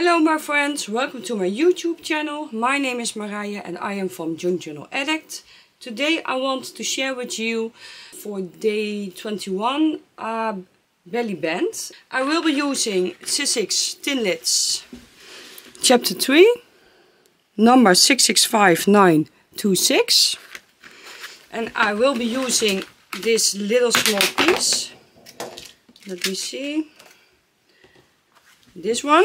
Hello my friends, welcome to my YouTube channel. My name is Mariah and I am from Junk Journal Addict. Today I want to share with you for day 21 belly band. I will be using Sizzix Tinlits chapter 3, number 665926. And I will be using this little small piece. Let me see. This one.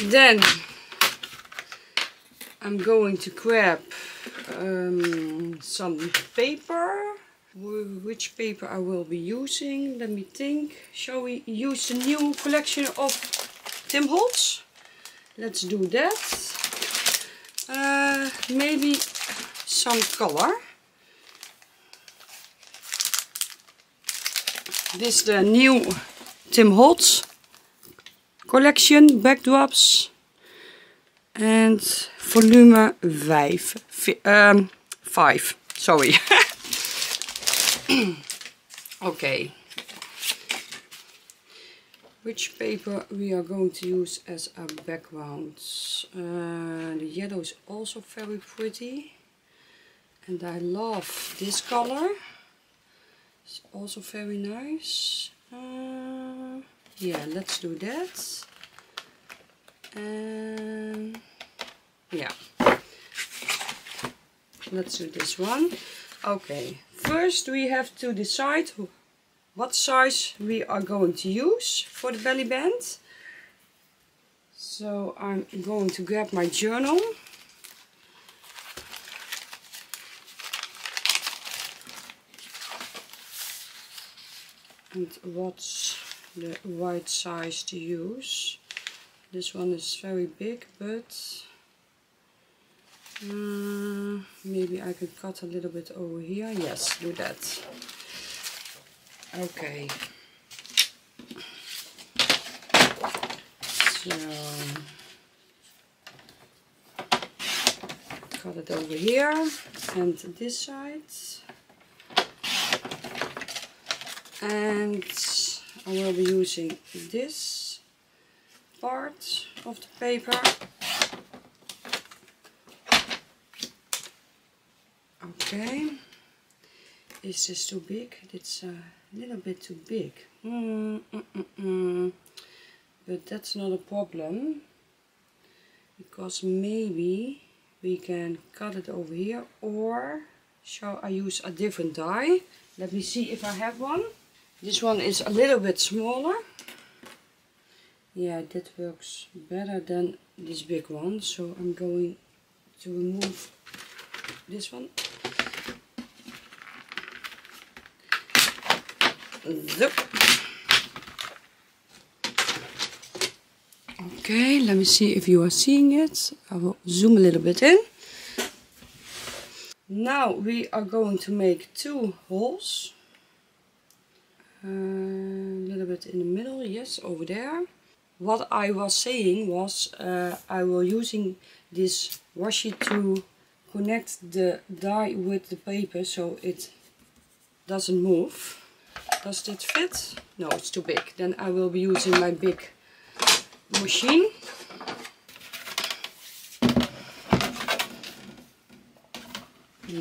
Then I'm going to grab some paper. Which paper I will be using? Let me think. Shall we use the new collection of Tim Holtz? Let's do that. Maybe some color. This is the new Tim Holtz collection backdrops and volume 5, sorry. Okay, which paper we are going to use as a background? The yellow is also very pretty and I love this color, it's also very nice. Yeah, let's do that. Yeah, let's do this one. Okay, first we have to decide what size we are going to use for the belly band. So I'm going to grab my journal. And what's the right size to use? This one is very big, but maybe I could cut a little bit over here. Yes, do that. Okay, so cut it over here and this side, and I will be using this part of the paper. Okay, is this too big? It's a little bit too big, but that's not a problem, because maybe we can cut it over here, or shall I use a different die? Let me see if I have one. This one is a little bit smaller. Yeah, that works better than this big one. So I'm going to remove this one. Okay, let me see if you are seeing it. I will zoom a little bit in. Now we are going to make two holes. A little bit in the middle, yes, over there. What I was saying was, I will using this washi to connect the die with the paper so it doesn't move. Does that fit? No, it's too big. Then I will be using my big machine.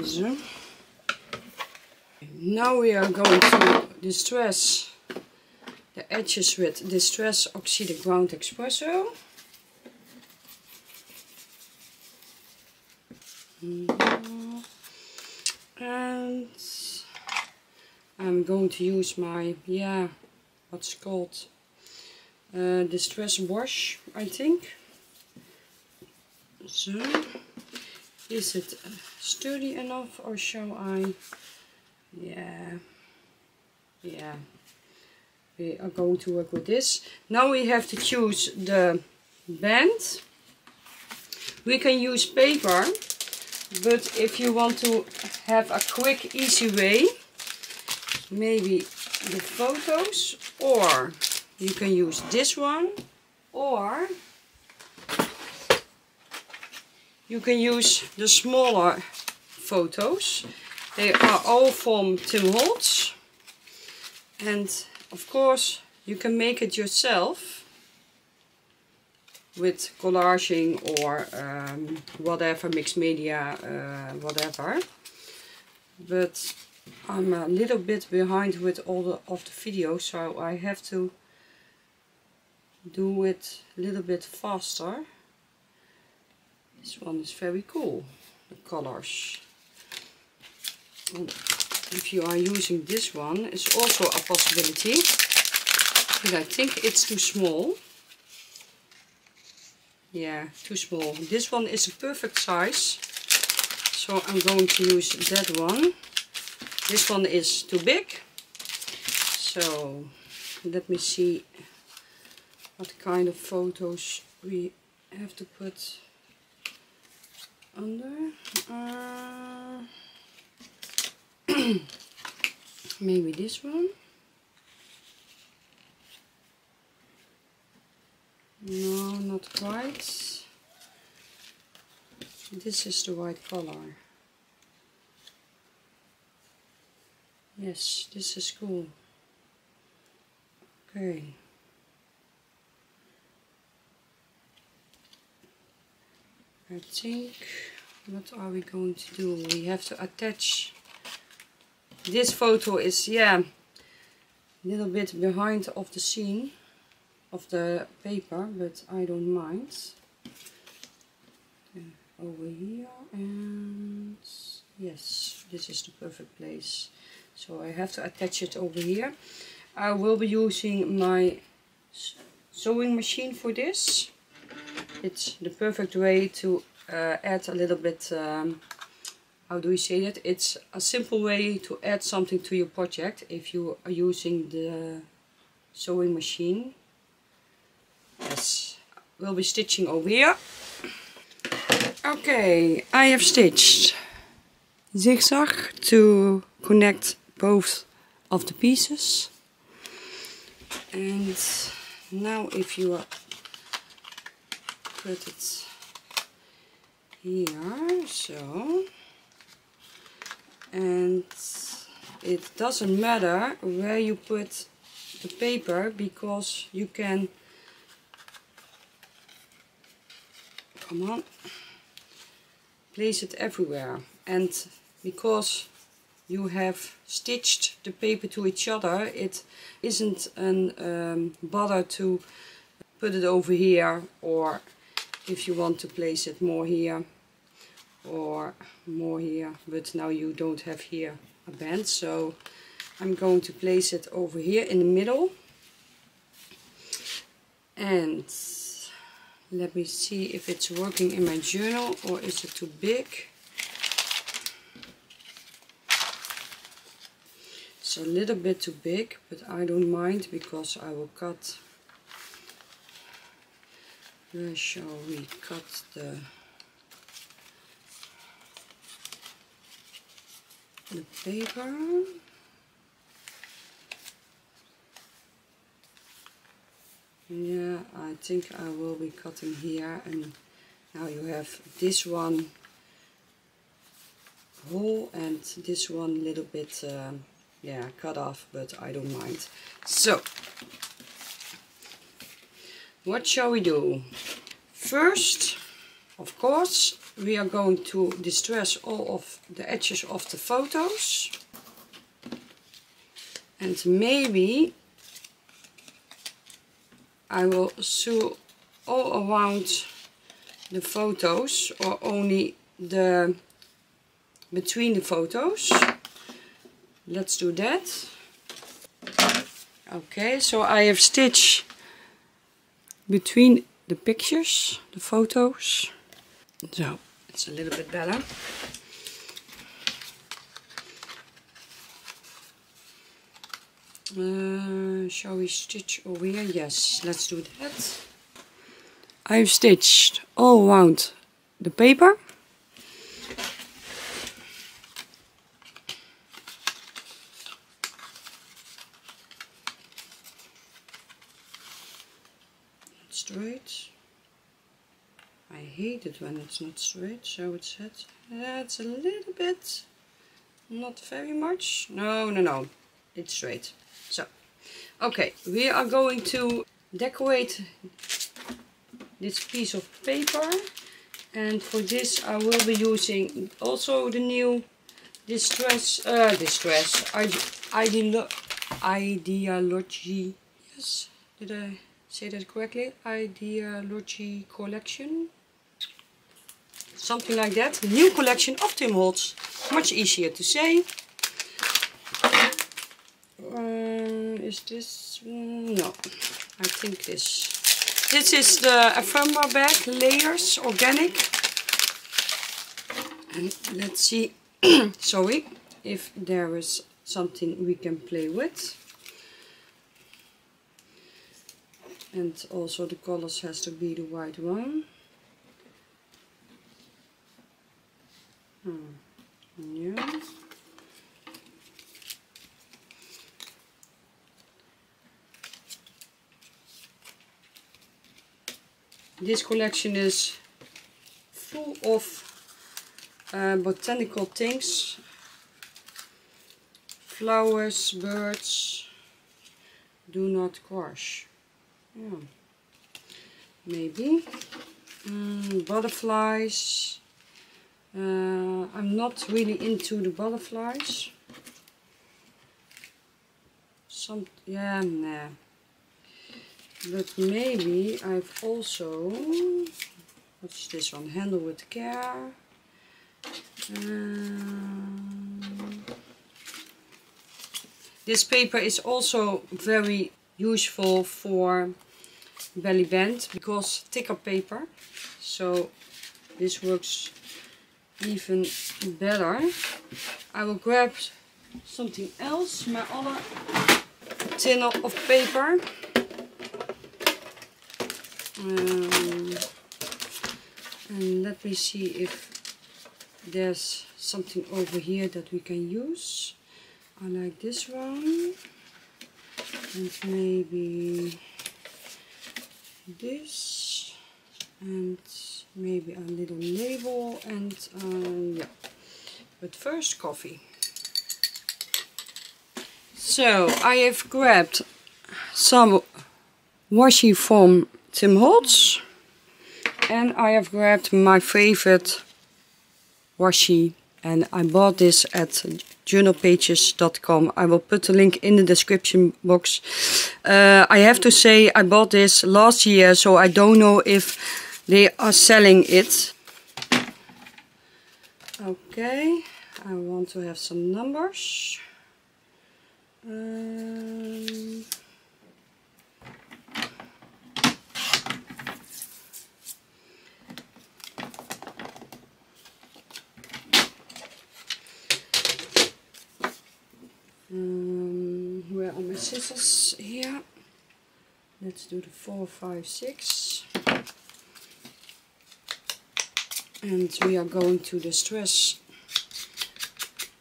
Zo. Now we are going to distress the edges with Distress Oxide Ground Espresso. And I'm going to use my, yeah, what's called Distress Wash, I think. So, is it sturdy enough, or shall I? Yeah, we are going to work with this. Now we have to choose the band. We can use paper, but if you want to have a quick, easy way, maybe the photos, or you can use this one, or you can use the smaller photos. They are all from Tim Holtz. And of course You can make it yourself with collaging or whatever, mixed media, whatever. But I'm a little bit behind with all of the videos, so I have to do it a little bit faster. This one is very cool, the colors. And if you are using this one, it's also a possibility. But I think it's too small. Yeah, too small. This one is a perfect size, so I'm going to use that one. This one is too big. So let me see what kind of photos we have to put under. Maybe this one. No, not quite. This is the right color. Yes, this is cool. Okay. I think, what are we going to do? We have to attach. This photo is, yeah, a little bit behind of the scene. Of the paper, but I don't mind. Okay, over here, and yes, this is the perfect place. So I have to attach it over here. I will be using my sewing machine for this. It's the perfect way to add a little bit, how do you say that? It's a simple way to add something to your project if you are using the sewing machine. Yes, we'll be stitching over here. Okay, I have stitched zigzag to connect both of the pieces. And now if you put it here, so, and it doesn't matter where you put the paper, because you can, come on, place it everywhere. And because you have stitched the paper to each other, it isn't an bother to put it over here, or if you want to place it more here or more here. But now you don't have here a band, so I'm going to place it over here in the middle. And let me see if it's working in my journal, or is it too big. It's a little bit too big, but I don't mind because I will cut. Where shall we cut the paper? Yeah, I think I will be cutting here, and now you have this one whole and this one little bit, yeah, cut off, but I don't mind. So, what shall we do? First, of course, we are going to distress all of the edges of the photos, and maybe I will sew all around the photos, or only the between the photos. Let's do that. Okay, so I have stitched between the pictures, the photos. So it's a little bit better. Shall we stitch over here? Yes, let's do that. I've stitched all around the paper. Straight. I hate it when it's not straight, so it's it. Yeah, it's a little bit, not very much. No, no, no. It's straight. So Okay, we are going to decorate this piece of paper, and for this I will be using also the new Ideology, yes, did I say that correctly? Ideology collection, something like that. New collection of Tim Holtz, much easier to say. Is this, no, I think this is the ephemera bag, layers, organic, and let's see, sorry, if there is something we can play with. And also the colors has to be the white one. Yeah. This collection is full of botanical things, flowers, birds, do not crush. Yeah. Maybe butterflies. I'm not really into the butterflies. Nah. But maybe I've also, what's this one? Handle with care. This paper is also very useful for belly band because thicker paper, so this works even better. I will grab something else, my other tin of paper. And let me see if there's something over here that we can use. I like this one, and maybe this, and maybe a little label, and yeah. But first, coffee. So I have grabbed some washi from Tim Holtz, and I have grabbed my favorite washi, and I bought this at journalpages.com. I will put the link in the description box. I have to say I bought this last year, so I don't know if they are selling it. Okay, I want to have some numbers. Where are my scissors? Here. Let's do the 4, 5, 6. And we are going to distress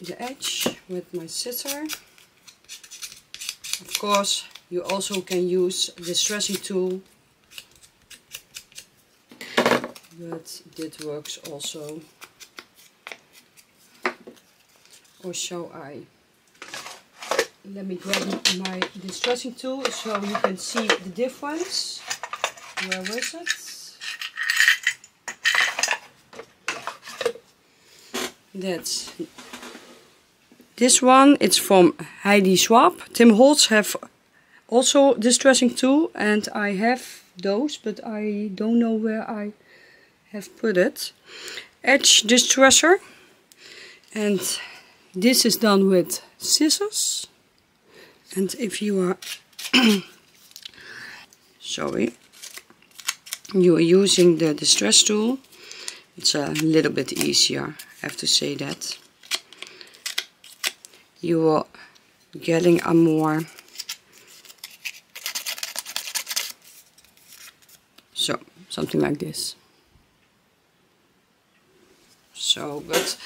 the edge with my scissor. Of course, you also can use a distressing tool, but that works also. Or shall I? Let me grab my distressing tool so you can see the difference. Where was it? That's this one. It's from Heidi Swapp. Tim Holtz have also distressing tool, and I have those, but I don't know where I have put it. Edge distresser, and this is done with scissors. And if you are sorry, you are using the distress tool, it's a little bit easier, I have to say that. You are getting a more, so something like this. So, but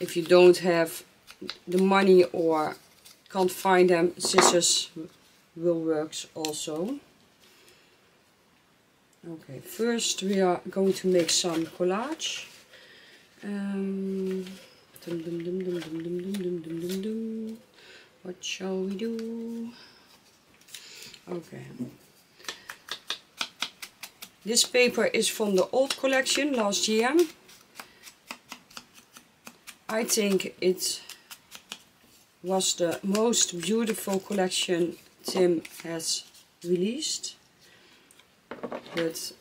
if you don't have the money or can't find them, scissors will work also. Okay, first we are going to make some collage. What shall we do? Okay. This paper is from the old collection last year. I think it was the most beautiful collection Tim has released. But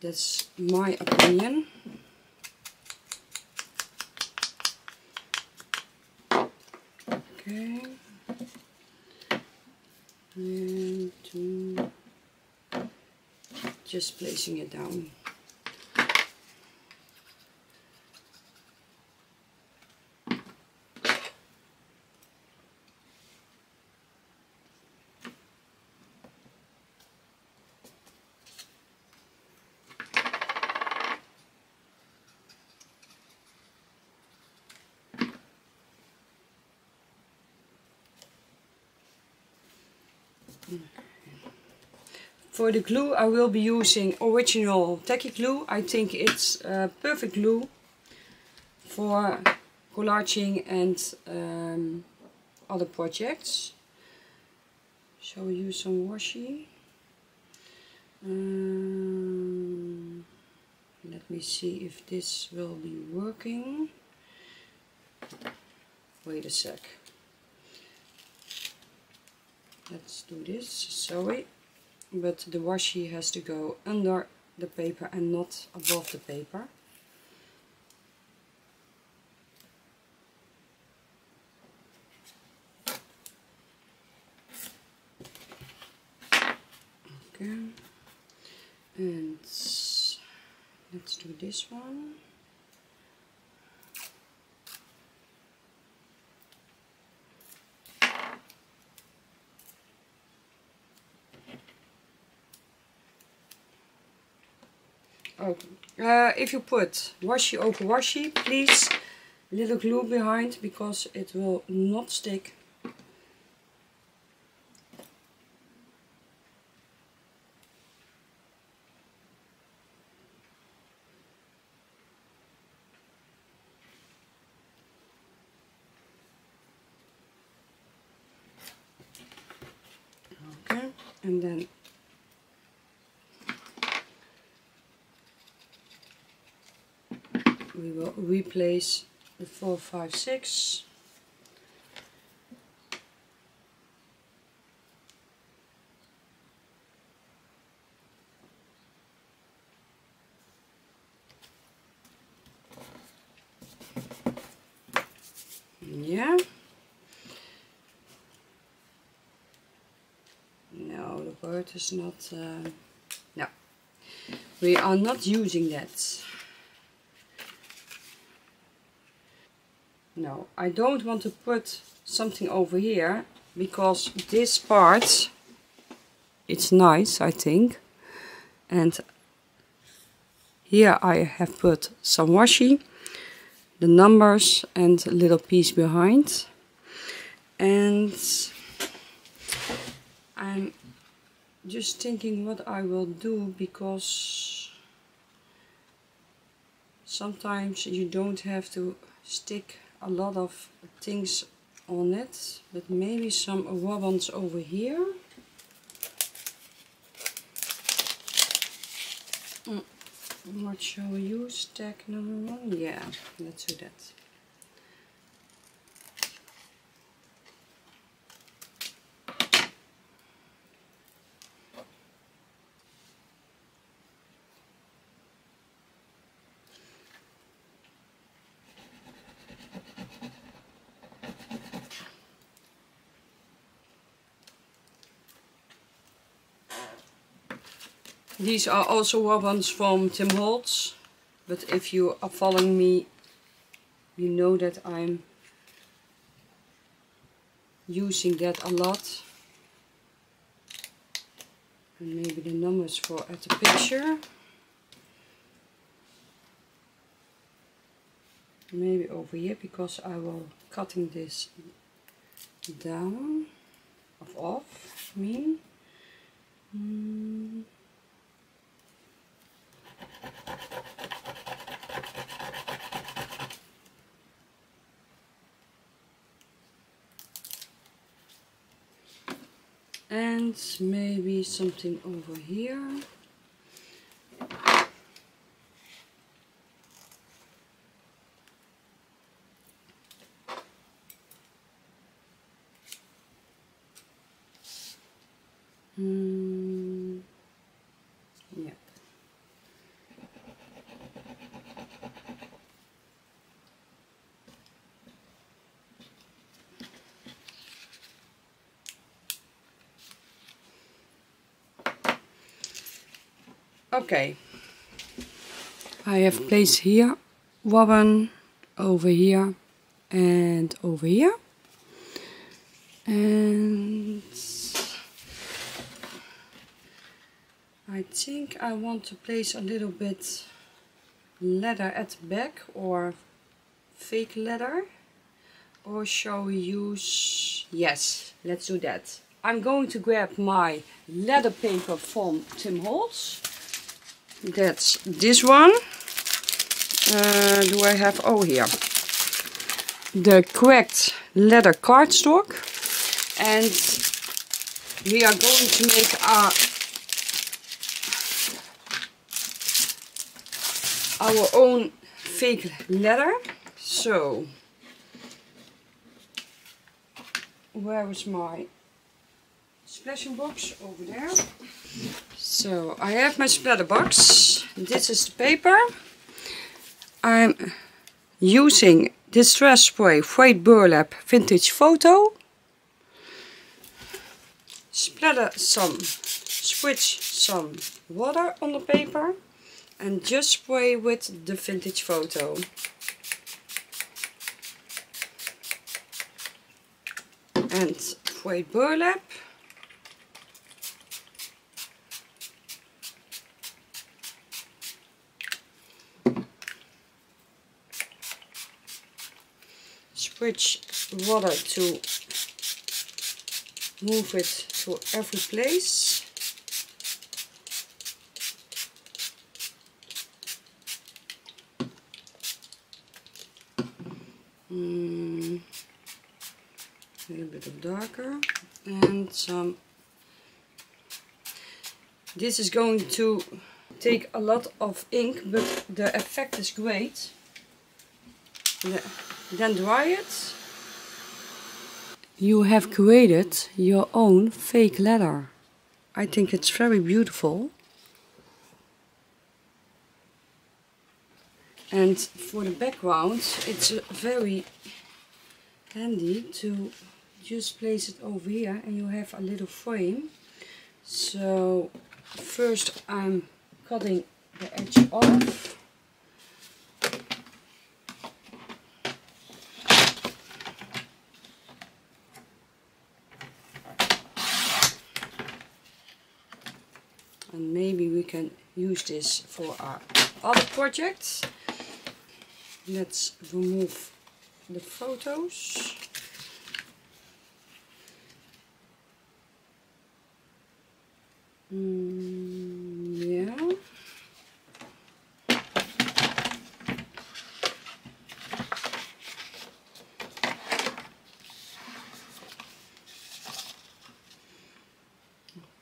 that's my opinion. Okay. And just placing it down. For the glue I will be using original tacky glue. I think it's perfect glue for collaging and other projects. Shall we use some washi? Let me see if this will be working. Wait a sec. Let's do this, sorry. But the washi has to go under the paper and not above the paper. Okay. And let's do this one. If you put washi over washi, please little glue behind, because it will not stick. Okay, and then we will replace the 4, 5, 6. Yeah. No, the word is not... no. We are not using that. No, I don't want to put something over here, because this part, it's nice, I think. And here I have put some washi, the numbers and a little piece behind. And I'm just thinking what I will do, because sometimes you don't have to stick a lot of things on it, but maybe some ribbons over here. What shall we use? Tack number 1? Yeah, let's do that. These are also ribbons from Tim Holtz, but if you are following me, you know that I'm using that a lot. And maybe the numbers for at the picture. Maybe over here, because I will cutting this down, off, I mean. and maybe something over here. Yep. Okay, I have placed here one over here and over here, and I think I want to place a little bit leather at the back, or fake leather, or shall we use, yes, let's do that. I'm going to grab my leather paper from Tim Holtz. That's this one. Do I have, oh here, the cracked leather cardstock, and we are going to make our own fake leather. So, where is my splashing box? Over there. So, I have my splatter box. This is the paper. I'm using Distress Spray Frayed Burlap Vintage Photo. Spritz some water on the paper. And just spray with the vintage photo. And frayed burlap. Spritz water to move it to every place. A little bit of darker, and some. This is going to take a lot of ink, but the effect is great. Then dry it. You have created your own fake leather. I think it's very beautiful. And for the background, it's very handy to just place it over here, and you have a little frame. So first I'm cutting the edge off. And maybe we can use this for our other projects. Let's remove the photos. Yeah.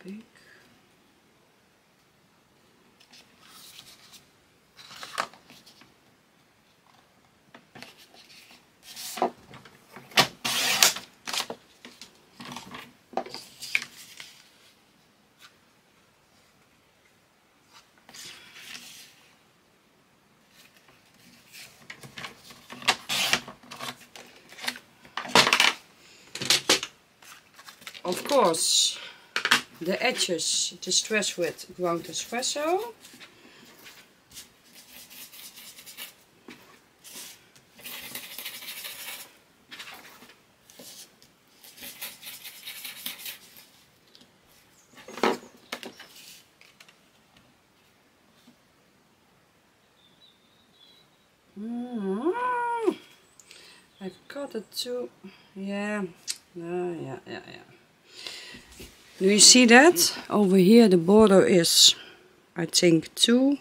Okay. Of course, the edges distress with ground espresso. I've got it too. Yeah. Do you see that? Over here the border is, I think, 2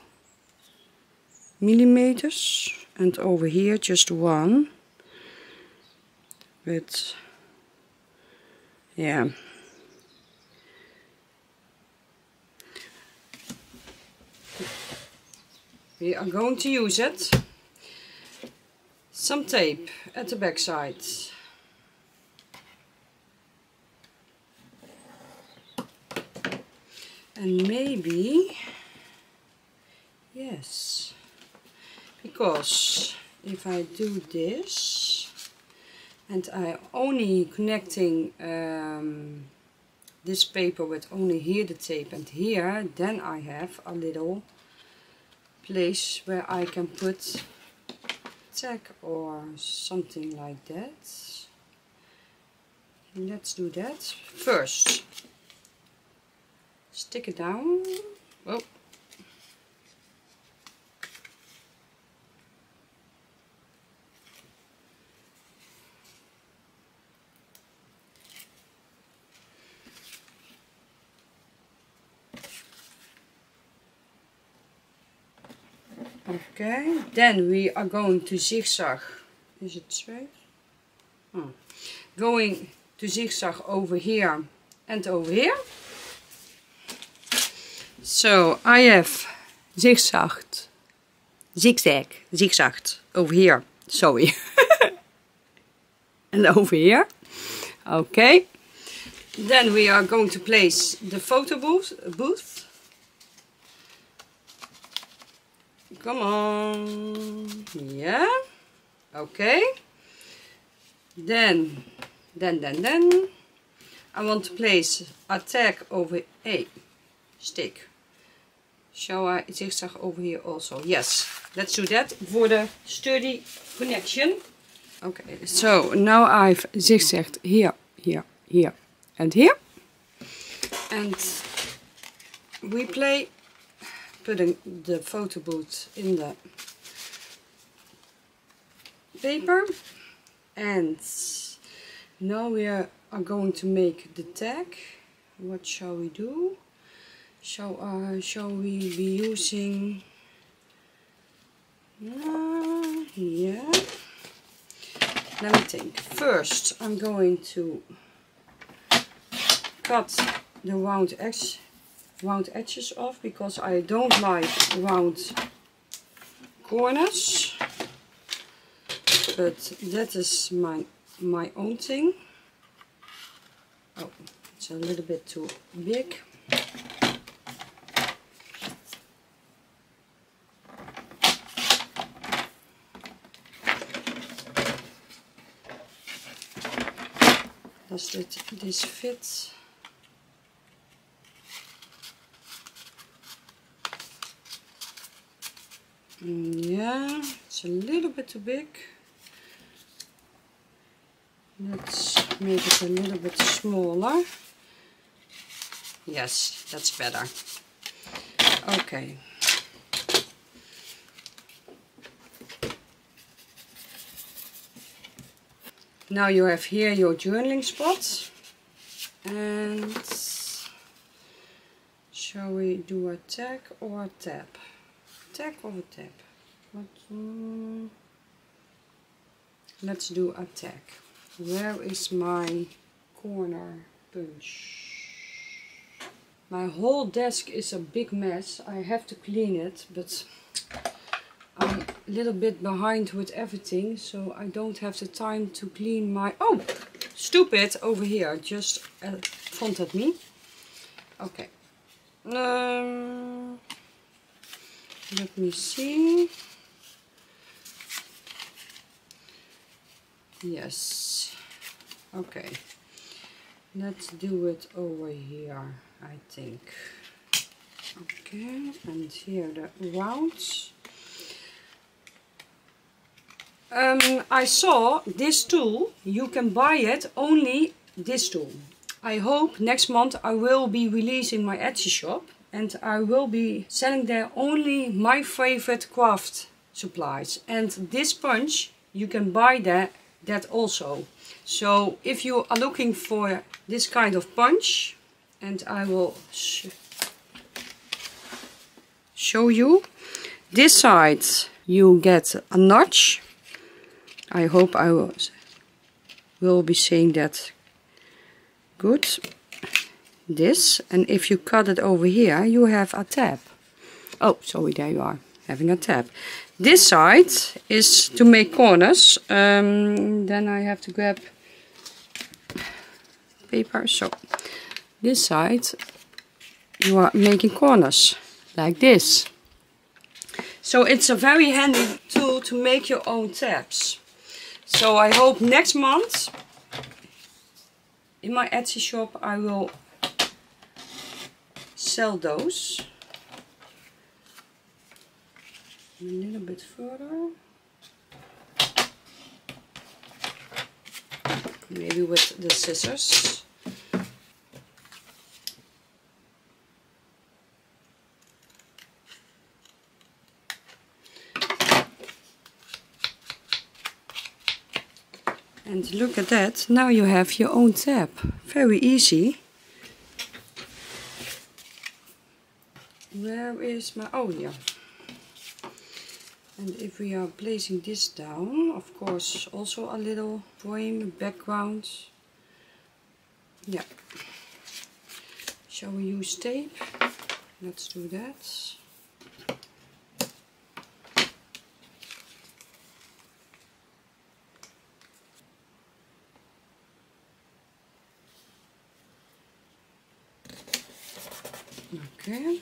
millimeters, and over here just 1. But yeah, Okay, I'm going to use it. Some tape at the back side. And maybe, yes, because if I do this and I only connecting this paper with only here the tape and here, then I have a little place where I can put tag or something like that. Let's do that first. Stick it down. Oh. Okay, then we are going to zigzag. Is it straight? Oh. Going to zigzag over here and over here. So I have zigzagged over here, sorry, and over here. Okay, then we are going to place the photo booth. Come on, yeah, okay. Then I want to place a tag over a stick. Shall I zigzag over here also? Yes, let's do that for the sturdy connection. Okay, so now I've zigzagged here, here, here, and here. And we play putting the photo booth in the paper. And now we are going to make the tag. What shall we do? So, shall we be using, yeah, let me think. First I'm going to cut the round edges off, because I don't like round corners, but that is my own thing. Oh, it's a little bit too big. Does this fit? Yeah, it's a little bit too big. Let's make it a little bit smaller. Yes, that's better. Okay. Now you have here your journaling spot, and shall we do a tag or a tab? Tag or a tab? What? Let's do a tag. Where is my corner punch? My whole desk is a big mess. I have to clean it, but I'm a little bit behind with everything, so I don't have the time to clean my... Oh, stupid, over here, just fronted me. Okay. Let me see. Yes. Okay. Let's do it over here, I think. Okay, and here the rounds. I saw this tool, you can buy it, only this tool. I hope next month I will be releasing my Etsy shop, and I will be selling there only my favorite craft supplies. And this punch, you can buy that also. So if you are looking for this kind of punch, and I will show you. This side you get a notch. I hope I will be saying that good. This, and if you cut it over here, you have a tab. Oh, sorry, there you are. having a tab. This side is to make corners. Then I have to grab paper. So this side you are making corners like this. So it's a very handy tool to make your own tabs. So I hope next month in my Etsy shop I will sell those. A little bit further. Maybe with the scissors. And look at that, now you have your own tab. Very easy. Where is my... oh yeah. And if we are placing this down, of course, also a little frame, background. Yeah. Shall we use tape? Let's do that. Okay.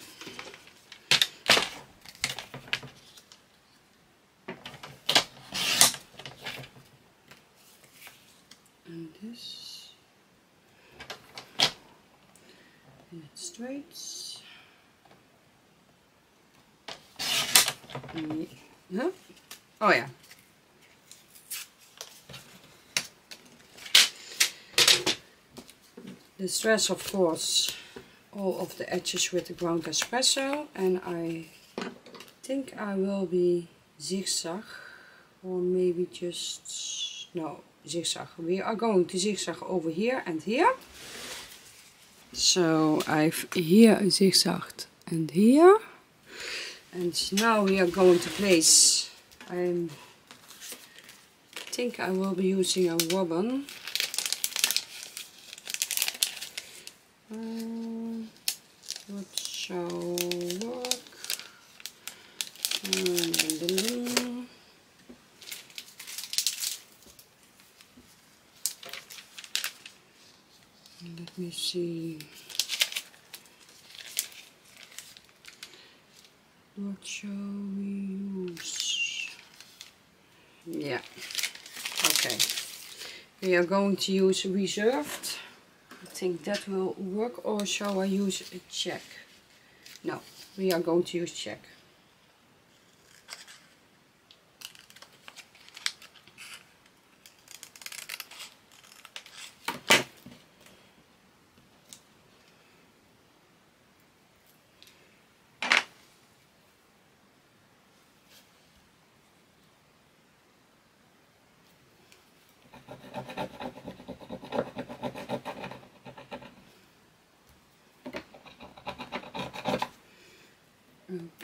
And this, and it straights. And yeah. Oh yeah. The stress, of course, all of the edges with the ground espresso, and I think I will be zigzag, or maybe just no zigzag. We are going to zigzag over here and here. So I've here zigzagged and here, and now we are going to place. I think I will be using a ribbon. What shall work? Let me see. What shall we use? Yeah. Okay. We are going to use reserved. I think that will work, or shall I use a check? No, we are going to use check.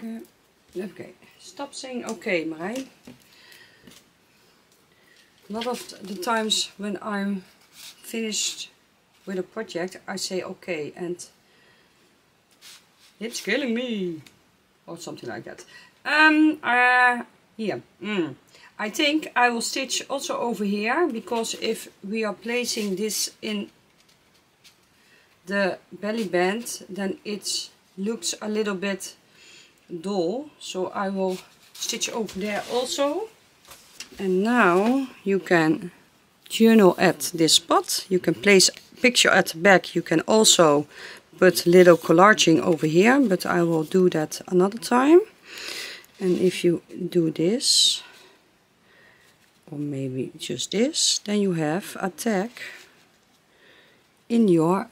Oké, okay. Stop saying okay, Marijn. A lot of the times when I'm finished with a project, I say okay, and it's killing me, or something like that. Yeah. I think I will stitch also over here, because if we are placing this in the belly band, then it looks a little bit doll, so I will stitch over there also. And now you can journal at this spot. You can place a picture at the back. You can also put little collaging over here, but I will do that another time. And if you do this, or maybe just this, then you have a tag in your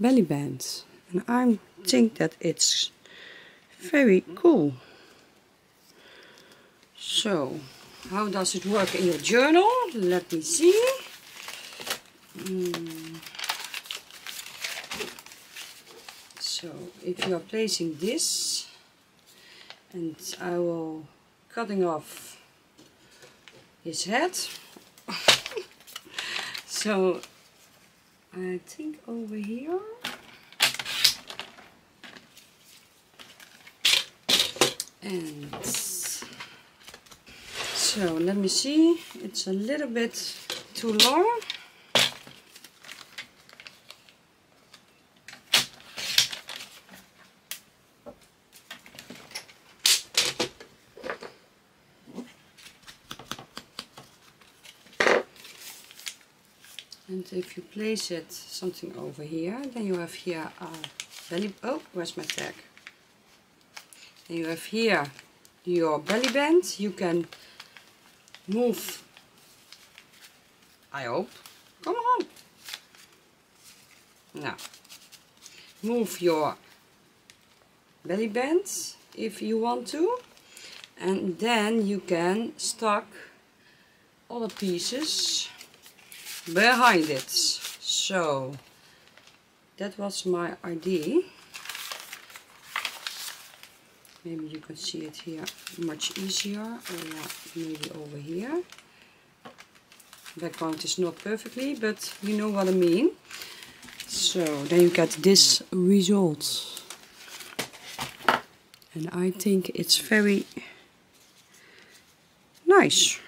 belly band. And I think that it's very cool. So, how does it work in your journal? Let me see. So, if you are placing this, and I will cutting off his head. So, I think over here. And so let me see, it's a little bit too long. And if you place it something over here, then you have here a belly, oh, where's my tag? And you have here your belly band. You can move, I hope, come on. Now, move your belly band if you want to. And then you can stack other pieces behind it. So that was my idea. Maybe you can see it here much easier, or maybe over here. Background is not perfectly, but you know what I mean. So then you get this result, and I think it's very nice.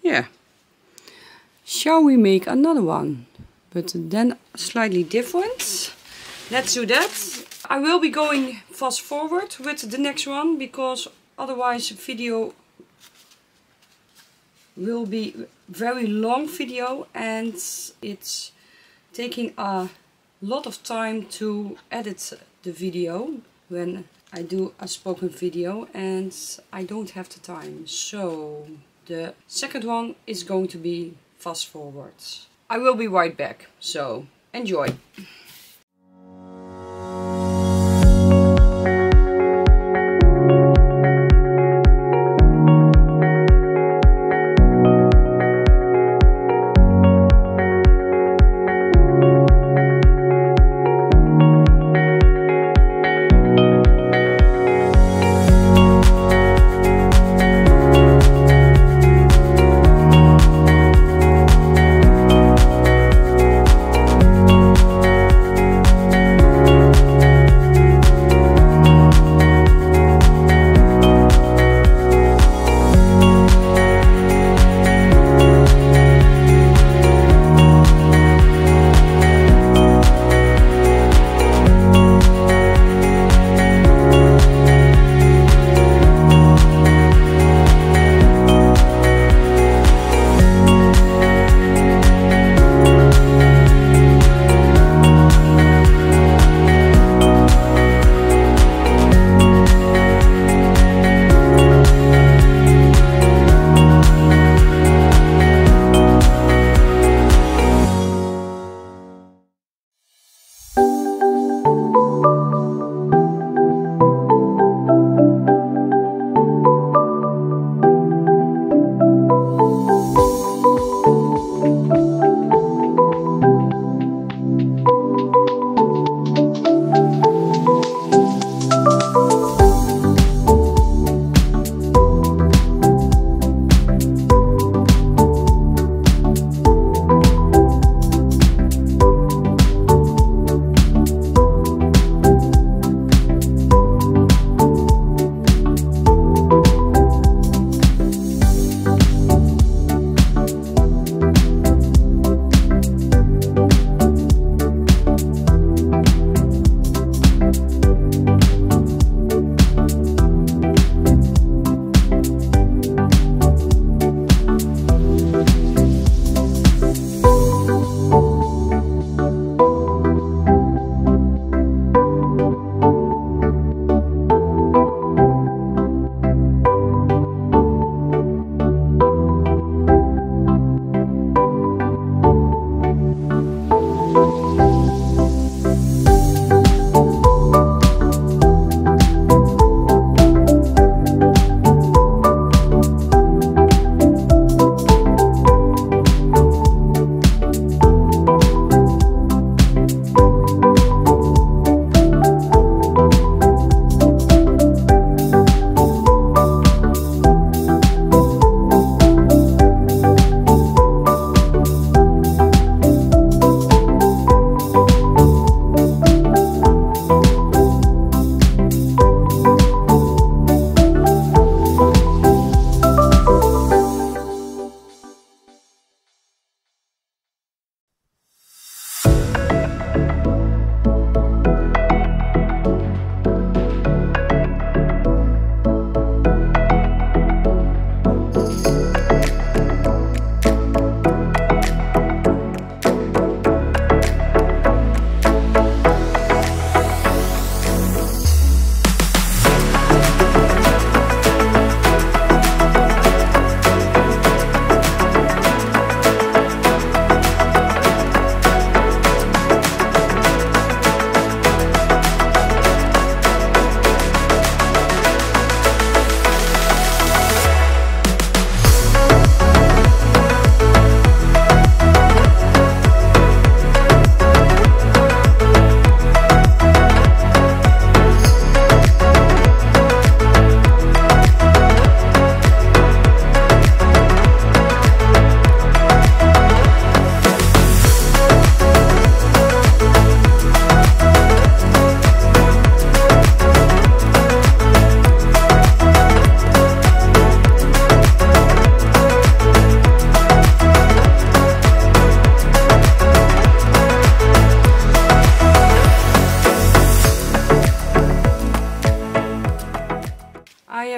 Yeah. Shall we make another one, but then slightly different? Let's do that. I will be going fast forward with the next one, because otherwise the video will be very long video, and it's taking a lot of time to edit the video when I do a spoken video, and I don't have the time. So the second one is going to be fast forward. I will be right back, so enjoy.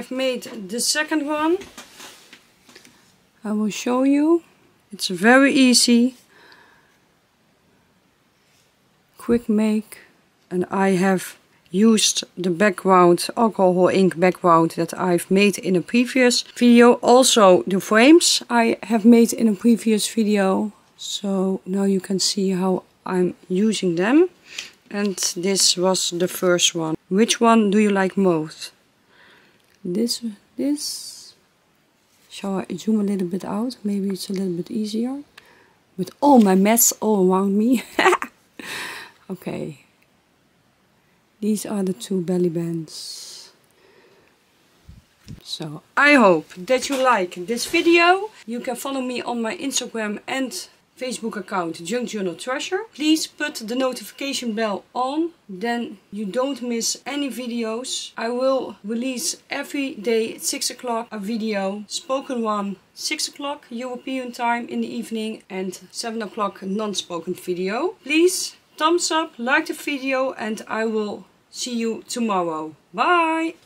have made the second one. I will show you. It's very easy. Quick make. And I have used the background, alcohol ink background that I've made in a previous video. Also the frames I have made in a previous video. So now you can see how I'm using them. And this was the first one. Which one do you like most? This. Shall I zoom a little bit out? Maybe it's a little bit easier. With all my mess all around me. Okay. These are the two belly bands. So I hope that you like this video. You can follow me on my Instagram and Facebook account, Junk Journal Treasure. Please put the notification bell on, then you don't miss any videos. I will release every day at 6 o'clock a video, spoken one 6 o'clock European time in the evening and 7 o'clock non-spoken video. Please thumbs up, like the video, and I will see you tomorrow. Bye!